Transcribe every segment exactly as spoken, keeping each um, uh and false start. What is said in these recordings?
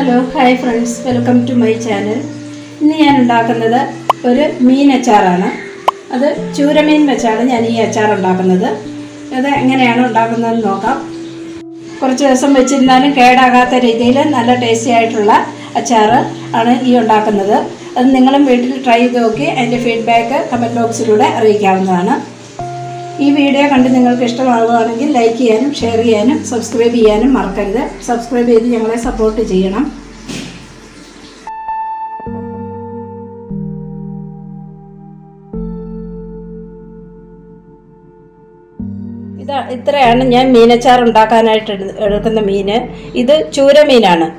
Hello, hi friends, welcome to my channel. Today I am making a mean achar. That is chura mean achar. I am making achar. That is how I am making it. For some reason, I have tried it. It is very tasty. Achar I am making it. If you try it, please feedback in the comment box. If you like this video, like, share, and subscribe. Subscribe and support. This is the meat.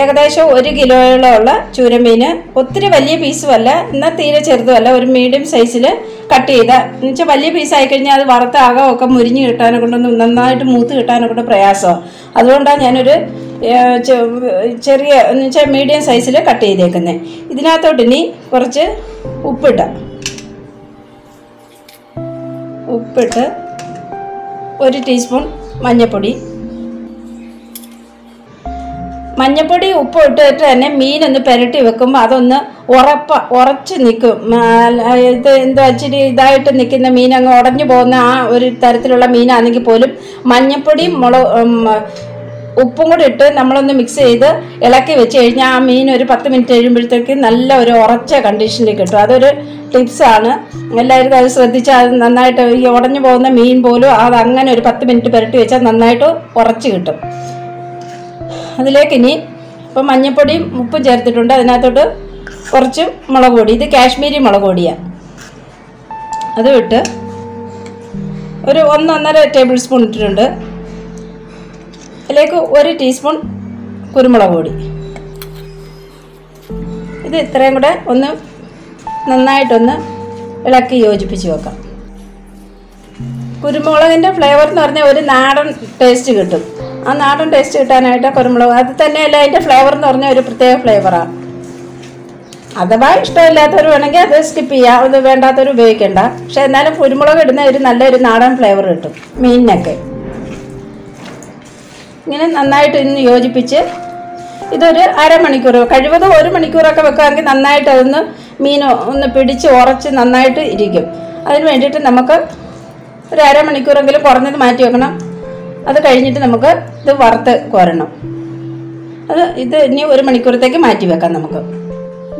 ഏകദേശം ഒരു കിലോയോളം ചൂരമീൻ ഒത്തിരി വലിയ പീസുമല്ല എന്നാ തീരെ ചെറുതുമല്ല ഒരു medium സൈസിൽ cut ചെയ്ത എന്നുവെച്ചാൽ വലിയ പീസ് ആയി കഴിഞ്ഞാൽ അത് വറുത്താകോ ഒക്കെ മുരിഞ്ഞു കിട്ടാനോ കൊണ്ടൊന്നും നന്നായിട്ട് മൂത്ത് കിട്ടാനോ കൊണ്ട് പ്രയാസോ അതുകൊണ്ടാണ് ഞാൻ ഒരു ചെറിയ എന്നുവെച്ചാൽ മീഡിയം സൈസിൽ കട്ട് ചെയ്തേക്കുന്നേ ഇതിനകത്തോട്ട് ഇനി കുറച്ച് ഉപ്പിട്ട് ഉപ്പിട്ട് ഒരു ടീസ്പൂൺ മഞ്ഞൾപ്പൊടി മഞ്ഞപ്പൊടി ഉപ്പ് ഇട്ടിട്ട് തന്നെ മീൻ ഒന്ന് പെരട്ടി വെക്കുമ്പോൾ അതൊന്ന് ഉറപ്പ ഉറച്ച് നിൽക്കും ഇത് എന്താ ഇച്ചിരി ഇതായിട്ട് നിൽക്കുന്ന മീൻ അങ്ങ് ഉടഞ്ഞു പോകുന്ന ആ ഒരു തരത്തിലുള്ള മീനാണെങ്കിൽ പോലും മഞ്ഞപ്പൊടിയും മുളക് ഉപ്പും കൂടി ഇട്ട് നമ്മളൊന്ന് മിക്സ് ചെയ്ത് ഇളക്കി വെച്ച് കഴിഞ്ഞാൽ ആ മീൻ ഒരു പത്ത് മിനിറ്റ് കഴിയുമ്പോഴത്തേക്ക് നല്ല ഒരു ഉറച്ച കണ്ടീഷനിൽ കിട്ടും അതൊരു ടിപ്സാണ് എല്ലാവരും അത് ശ്രദ്ധിച്ചാൽ നന്നായിട്ട് ഈ ഉടഞ്ഞു പോകുന്ന മീൻ പോലും അത് അങ്ങനെ ഒരു പത്ത് മിനിറ്റ് പെരട്ടി വെച്ചാൽ നന്നായിട്ട് ഉറച്ച് കിട്ടും അതിലേക്ക് ഇനി ഇപ്പോൾ മഞ്ഞപ്പൊടിയും ഉപ്പും ചേർത്തിട്ടുണ്ട് അതിനകത്തോട്ട് കുറച്ച് മുളക് പൊടി ഇത് കാശ്മീരി മുളക് പൊടിയാണ് അത് ഇട്ട് ഒരു ഒന്നൊന്നര ടേബിൾ സ്പൂൺ ഇട്ടിട്ടുണ്ട് അതിലേക്ക് ഒരു ടീസ്പൂൺ കുരുമുളക് പൊടി ഇത് ഇത്രയും കൂടെ ഒന്ന് നന്നായിട്ടൊന്ന് ഇളക്കി യോജിപ്പിച്ച് വെക്കാം കുരുമുളകിൻ്റെ ഫ്ലേവർ എന്ന് പറഞ്ഞാൽ ഒരു നാടൻ ടേസ്റ്റ് കിട്ടും ആ നാടൻ ടേസ്റ്റ് കിട്ടാനായിട്ട് കുരുമുളക് അത് തന്നെയല്ല അതിൻ്റെ ഫ്ലേവർ എന്ന് പറഞ്ഞാൽ ഒരു പ്രത്യേക ഫ്ലേവറാണ് അഥവാ ഇഷ്ടമില്ലാത്തവർ വേണമെങ്കിൽ അത് സ്കിപ്പ് ചെയ്യുക അത് വേണ്ടാത്തവർ ഉപയോഗിക്കേണ്ട പക്ഷെ എന്നാലും കുരുമുളക് ഇടുന്ന ഒരു നല്ലൊരു നാടൻ ഫ്ലേവർ കിട്ടും മീനിനൊക്കെ ഇങ്ങനെ നന്നായിട്ട് ഇന്ന് യോജിപ്പിച്ച് ഇതൊരു അരമണിക്കൂർ കഴിവതും ഒരു മണിക്കൂറൊക്കെ വെക്കുകയാണെങ്കിൽ നന്നായിട്ട് അതൊന്ന് മീൻ ഒന്ന് പിടിച്ച് ഉറച്ച് നന്നായിട്ട് ഇരിക്കും അതിന് വേണ്ടിയിട്ട് നമുക്ക് ഒരു അരമണിക്കൂറെങ്കിലും കുറഞ്ഞത് മാറ്റി വെക്കണം അത് കഴിഞ്ഞിട്ട് നമുക്ക് ഇത് വറുത്ത് കോരണം അത് ഇത് ഇനി ഒരു മണിക്കൂറത്തേക്ക് മാറ്റി വെക്കാം നമുക്ക്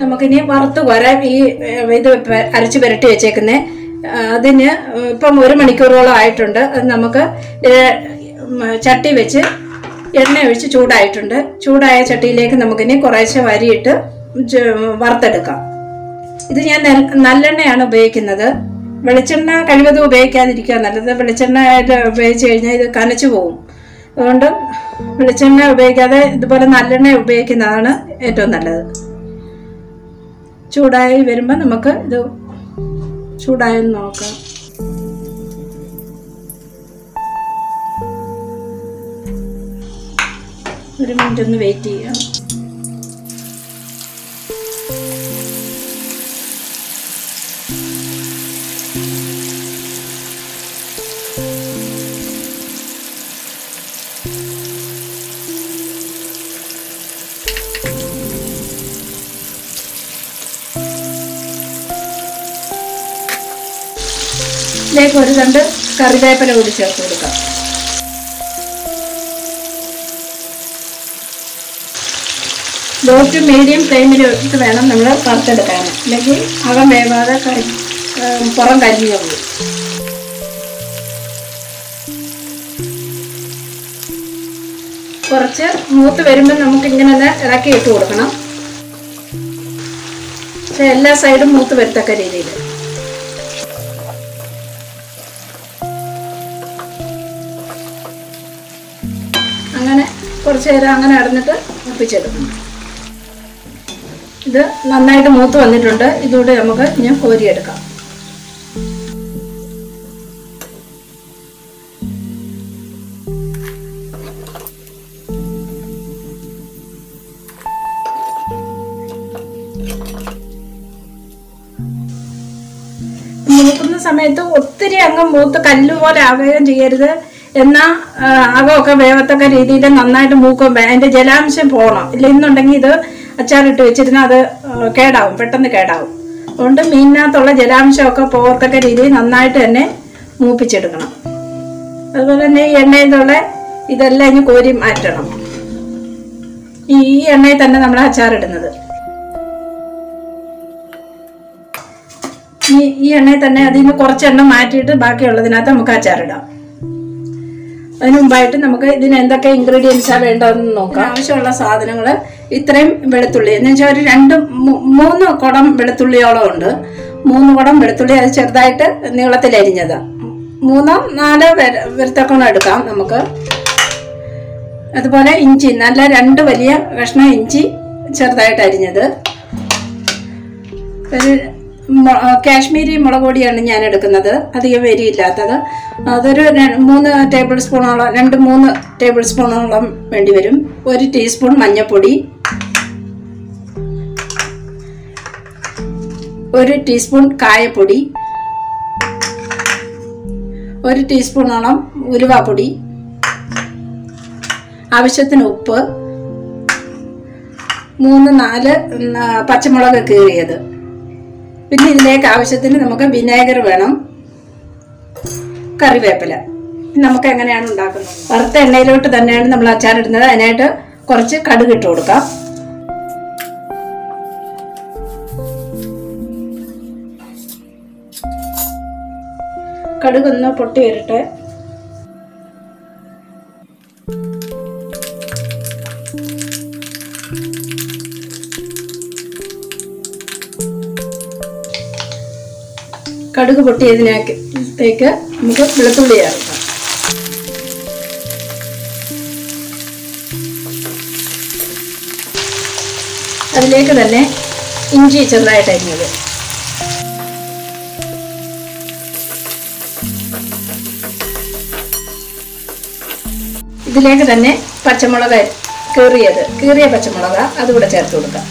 നമുക്കിനി വറുത്ത് കോരാൻ ഈ ഇത് അരച്ച് പുരട്ടി വെച്ചേക്കുന്നത് അതിന് ഇപ്പം ഒരു മണിക്കൂറോളം ആയിട്ടുണ്ട് അത് നമുക്ക് ചട്ടി വെച്ച് എണ്ണ ഒഴിച്ച് ചൂടായിട്ടുണ്ട് ചൂടായ ചട്ടിയിലേക്ക് നമുക്കിനി കുറേശ്ശെ വരിയിട്ട് വറുത്തെടുക്കാം ഇത് ഞാൻ നല്ലെണ്ണയാണ് ഉപയോഗിക്കുന്നത് വെളിച്ചെണ്ണ കഴിവതും ഉപയോഗിക്കാതിരിക്കുക നല്ലത് വെളിച്ചെണ്ണ ആയിട്ട് ഉപയോഗിച്ച് കഴിഞ്ഞാൽ ഇത് കനച്ചു പോകും അതുകൊണ്ട് വെളിച്ചെണ്ണ ഉപയോഗിക്കാതെ ഇതുപോലെ നല്ലെണ്ണ ഉപയോഗിക്കുന്നതാണ് ഏറ്റവും നല്ലത് ചൂടായി വരുമ്പോൾ നമുക്ക് ഇത് ചൂടായി നോക്കാം ഒരു മിനിറ്റ് ഒന്ന് വെയിറ്റ് ചെയ്യാം ഇതിലേക്ക് ഒരു രണ്ട് കറിവേപ്പില കൂടി ചേർത്ത് കൊടുക്കാം ലോ ടു മീഡിയം ഫ്ലെയിമിൽ വെച്ചിട്ട് വേണം നമ്മൾ വറുത്തെടുക്കാൻ അല്ലെങ്കിൽ അകം വേവാതെ പുറം കരിഞ്ഞു പോകും കുറച്ച് മൂത്ത് വരുമ്പോൾ നമുക്ക് ഇങ്ങനെ ഇളക്കി ഇട്ട് കൊടുക്കണം പക്ഷെ എല്ലാ സൈഡും മൂത്ത് വരത്തക്ക രീതിയിൽ അങ്ങനെ കുറച്ച് നേരം അങ്ങനെ അടന്നിട്ട് ഒപ്പിച്ചെടുക്കണം ഇത് നന്നായിട്ട് മൂത്ത് വന്നിട്ടുണ്ട് ഇതോടെ നമുക്ക് ഞാൻ കോരിയെടുക്കാം മൂക്കുന്ന സമയത്ത് ഒത്തിരി അങ്ങ് മൂത്ത് കല്ലുപോലെ ആവുകയും ചെയ്യരുത് This I will bite the ingredients. I will bite the ingredients. I will bite the ingredients. I will bite the ingredients. I will bite the ingredients. I will bite the ingredients. I will bite the ingredients. I will bite the ingredients. I will There are three tablespoons and three tablespoons of one teaspoon of manja podi, one teaspoon of kaya podi, one teaspoon of uruva podi, avashyathinu uppu, three four pachamulaku keeriyathu. Pinne idilekku avashyathinu namukku vinegar venam. Curry നമുക്ക് എങ്ങനെയാണ് ഉണ്ടാക്കുന്നത് വറുത്ത എണ്ണയിലോട്ട് തന്നെയാണ് നമ്മൾ അച്ചാർ ഇടുന്നത് അതിനേട്ട് കുറച്ച് കടുക് ഇട്ട് കൊടുക്കാം കടുക് ഒന്ന് പൊട്ടി വരട്ടെ കടുക് പൊട്ടിയതിനേക്ക് തേക്ക് നമുക്ക് വെളുത്തുള്ളി ചേർക്കാം അതിലേക്ക് തന്നെ ഇഞ്ചി ചെറുതായിട്ട് അരിഞ്ഞത് ഇതിലേക്ക് തന്നെ പച്ചമുളക് കീറിയത് കീറിയ പച്ചമുളക് അതുകൂടെ ചേർത്ത് കൊടുക്കാം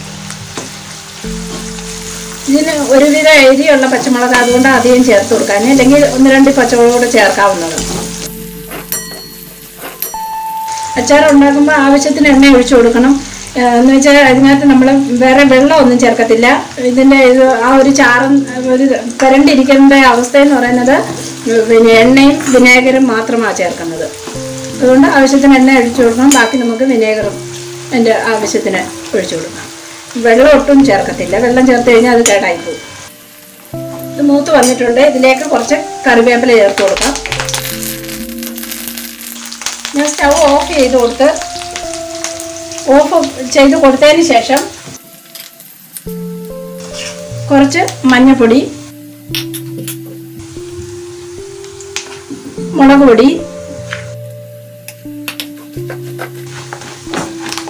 ഇതിനെ ഒരു വിധ എരിയുള്ള പച്ചമുളക് അതുകൊണ്ട് ആദ്യം ചേർത്ത് കൊടുക്കാം അല്ലെങ്കിൽ ഒന്ന് രണ്ട് പച്ചമുളക് കൂടി ചേർക്കാവുന്നതാണ് അച്ചാർ ഉണ്ടാക്കുമ്പോൾ ആവശ്യത്തിന് എണ്ണ ഒഴിച്ചു കൊടുക്കണം എന്ന് വെച്ചാൽ അതിനകത്ത് നമ്മൾ വേറെ വെള്ളം ഒന്നും ചേർക്കത്തില്ല ഇതിന്റെ ആ ഒരു ചാറും ഒരു കരണ്ടിരിക്കേണ്ട അവസ്ഥ എന്ന് പറയുന്നത് പിന്നെ എണ്ണയും വിനേഗറും മാത്രമാണ് ചേർക്കുന്നത് അതുകൊണ്ട് ആവശ്യത്തിന് എണ്ണ ഒഴിച്ചു കൊടുക്കണം ബാക്കി നമുക്ക് വിനേഗറും അതിന്റെ ആവശ്യത്തിന് ഒഴിച്ചു കൊടുക്കാം വെള്ളം ഒട്ടും ചേർക്കത്തില്ല വെള്ളം ചേർത്ത് കഴിഞ്ഞാൽ അത് കേടായി പോകും ഇത് മൂത്ത് വന്നിട്ടുണ്ട് ഇതിലേക്ക് കുറച്ച് കറിവേപ്പില ചേർത്ത് കൊടുക്കാം ഞാൻ സ്റ്റൗ ഓഫ് ചെയ്ത് കൊടുത്ത് ഓഫ് ചെയ്ത് കൊടുത്തതിന് ശേഷം കുറച്ച് മഞ്ഞൾപ്പൊടി മുളക് പൊടി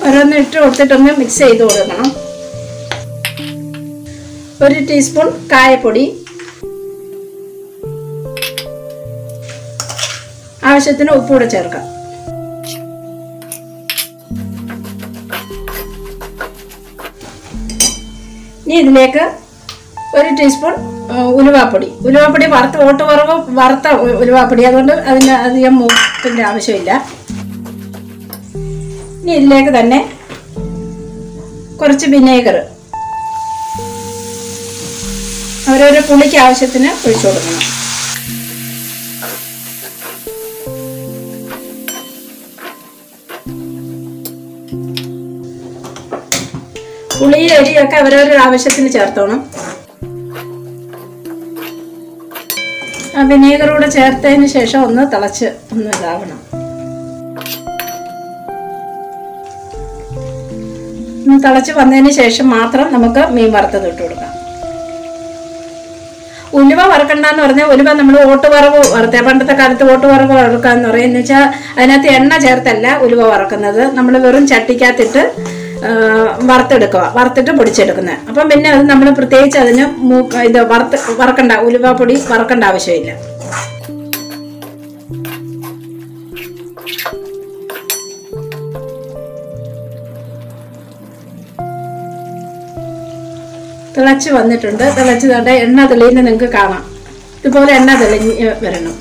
ഓരോന്ന് ഇട്ട് കൊടുത്തിട്ടൊന്ന് മിക്സ് ചെയ്ത് കൊടുക്കണം ഒരു ടീസ്പൂൺ കായപ്പൊടി ആവശ്യത്തിന് ഉപ്പ് കൂടി ചേർക്കാം ഇനി ഇതിലേക്ക് ഒരു ടീസ്പൂൺ ഉലുവാപ്പൊടി ഉലുവാപ്പൊടി വറുത്ത ഓട്ട് വറവ് വറുത്ത ഉലുവാപ്പൊടി അതുകൊണ്ട് അതിന് അധികം മൂപ്പിന്റെ ആവശ്യമില്ല ഇനി ഇതിലേക്ക് തന്നെ കുറച്ച് വിനേഗർ അവരൊരു പുളിക്ക് ആവശ്യത്തിന് ഒഴിച്ചു കൊടുക്കണം പുളി അരിയൊക്കെ അവരൊരു ആവശ്യത്തിന് ചേർത്തോണം ആ വിനേഗർ കൂടെ ചേർത്തതിന് ശേഷം ഒന്ന് തിളച്ച് ഒന്ന് ഇതാവണം ഒന്ന് തിളച്ച് വന്നതിന് ശേഷം മാത്രം നമുക്ക് മീൻ വറുത്തത് ഇട്ട് കൊടുക്കാം ഉലുവ വറക്കണ്ടെന്ന് പറഞ്ഞാൽ ഉലുവ നമ്മൾ ഓട്ട് വറവ് വറുത്തേ പണ്ടത്തെ കാലത്ത് ഓട്ട് വറവ് വറുക്കാന്ന് പറയുന്നത് വെച്ചാൽ അതിനകത്ത് എണ്ണ ചേർത്തല്ല ഉലുവ വറക്കുന്നത് നമ്മൾ വെറും ചട്ടിക്കകത്തിട്ട് വറുത്തെടുക്കുക വറുത്തിട്ട് പൊടിച്ചെടുക്കുന്നത് അപ്പം പിന്നെ അത് നമ്മൾ പ്രത്യേകിച്ച് അതിന് ഇത് വറുത്ത് വറക്കണ്ട ഉലുവ പൊടി വറക്കണ്ട ആവശ്യമില്ല തിളച്ച് വന്നിട്ടുണ്ട് തിളച്ച് തന്റെ എണ്ണ തെളിയുന്നത് നിങ്ങൾക്ക് കാണാം ഇതുപോലെ എണ്ണ തെളിഞ്ഞ് വരണം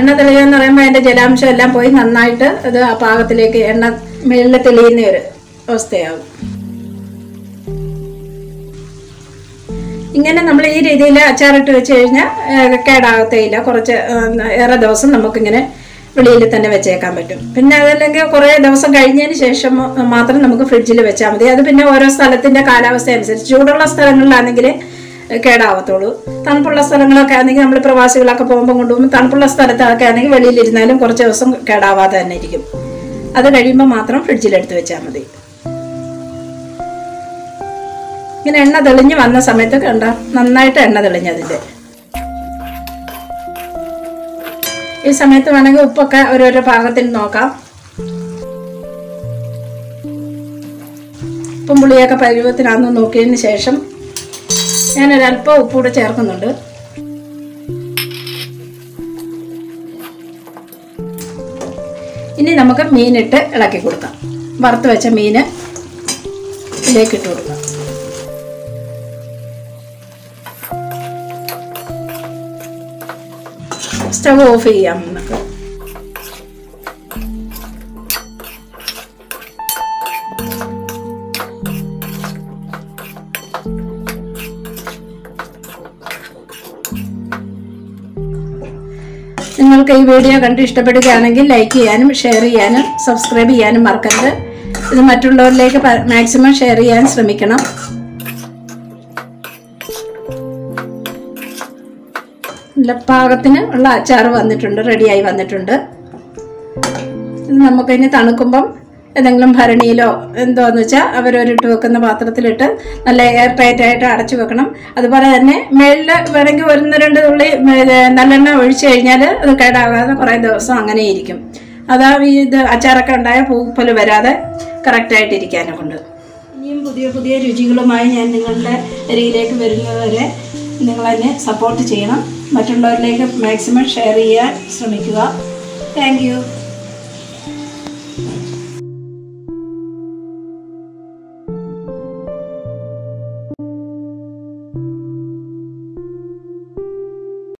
എണ്ണ തെളിയെന്ന് പറയുമ്പോൾ അതിൻ്റെ ജലാംശം എല്ലാം പോയി നന്നായിട്ട് അത് ആ പാകത്തിലേക്ക് എണ്ണ മെല്ലെ തെളിയുന്ന ഒരു അവസ്ഥയാകും. ഇങ്ങനെ നമ്മൾ ഈ രീതിയിൽ അച്ചാറിട്ട് വെച്ച് കഴിഞ്ഞാൽ കേടാകത്തേയില്ല. കുറച്ച് ഏറെ ദിവസം നമുക്കിങ്ങനെ വെളിയിൽ തന്നെ വെച്ചേക്കാൻ പറ്റും. പിന്നെ അതല്ലെങ്കിൽ കുറേ ദിവസം കഴിഞ്ഞതിന് ശേഷം മാത്രം നമുക്ക് ഫ്രിഡ്ജിൽ വെച്ചാൽ മതി. അത് പിന്നെ ഓരോ സ്ഥലത്തിൻ്റെ കാലാവസ്ഥ അനുസരിച്ച് ചൂടുള്ള സ്ഥലങ്ങളിലാണെങ്കിൽ കേടാവത്തുള്ളൂ. തണുപ്പുള്ള സ്ഥലങ്ങളൊക്കെ ആണെങ്കിൽ നമ്മൾ പ്രവാസികളൊക്കെ പോകുമ്പോൾ കൊണ്ടുപോകുമ്പോൾ തണുപ്പുള്ള സ്ഥലത്തൊക്കെ ആണെങ്കിൽ വെളിയിലിരുന്നാലും കുറച്ച് ദിവസം കേടാവാതെ തന്നെ ഇരിക്കും. അത് കഴിയുമ്പോൾ മാത്രം ഫ്രിഡ്ജിലെടുത്ത് വെച്ചാൽ മതി. ഇങ്ങനെ എണ്ണ തെളിഞ്ഞ് വന്ന സമയത്ത് കണ്ട നന്നായിട്ട് എണ്ണ തെളിഞ്ഞതിൻ്റെ ഈ സമയത്ത് വേണമെങ്കിൽ ഉപ്പൊക്കെ ഓരോരോ പാകത്തിൽ നോക്കാം. ഉപ്പും പുളിയൊക്കെ പരുവത്തിനാന്ന് നോക്കിയതിന് ശേഷം ഞാനൊരൽപ്പം ഉപ്പൂടെ ചേർക്കുന്നുണ്ട്. ഇനി നമുക്ക് മീനിട്ട് ഇളക്കി കൊടുക്കാം. വറുത്ത് വെച്ച മീന് ഇതിലേക്ക് ഇട്ട് കൊടുക്കാം. സ്റ്റവ് ഓഫ് ചെയ്യാം. നമുക്ക് നിങ്ങൾക്ക് ഈ വീഡിയോ കണ്ട് ഇഷ്ടപ്പെടുകയാണെങ്കിൽ ലൈക്ക് ചെയ്യാനും ഷെയർ ചെയ്യാനും സബ്സ്ക്രൈബ് ചെയ്യാനും മറക്കരുത്. ഇത് മറ്റുള്ളവരിലേക്ക് മാക്സിമം ഷെയർ ചെയ്യാൻ ശ്രമിക്കണം. നല്ല പാകത്തിന് ഉള്ള അച്ചാർ വന്നിട്ടുണ്ട്, റെഡിയായി വന്നിട്ടുണ്ട്. ഇത് നമുക്കിനി തണുക്കുമ്പം ഏതെങ്കിലും ഭരണിയിലോ എന്തോന്ന് വെച്ചാൽ അവരൊരിട്ട് വെക്കുന്ന പാത്രത്തിലിട്ട് നല്ല എയർ ടൈറ്റ് ആയിട്ട് അടച്ചു വെക്കണം. അതുപോലെ തന്നെ മേളിൽ വേണമെങ്കിൽ ഒന്ന് രണ്ട് തുള്ളി നല്ലെണ്ണ ഒഴിച്ചു കഴിഞ്ഞാൽ അത് കേടാകാതെ കുറേ ദിവസം അങ്ങനെ ഇരിക്കും. അതാ ഇത് അച്ചാറൊക്കെ ഉണ്ടായ പൂപ്പൽ വരാതെ കറക്റ്റായിട്ടിരിക്കാനെ കൊണ്ട്. ഇനിയും പുതിയ പുതിയ രുചികളുമായി ഞാൻ നിങ്ങളുടെ അരിയിലേക്ക് വരുന്നതുവരെ നിങ്ങൾ എന്നെ സപ്പോർട്ട് ചെയ്യണം. മറ്റുള്ളവരിലേക്ക് മാക്സിമം ഷെയർ ചെയ്യാൻ ശ്രമിക്കുക. Thank U.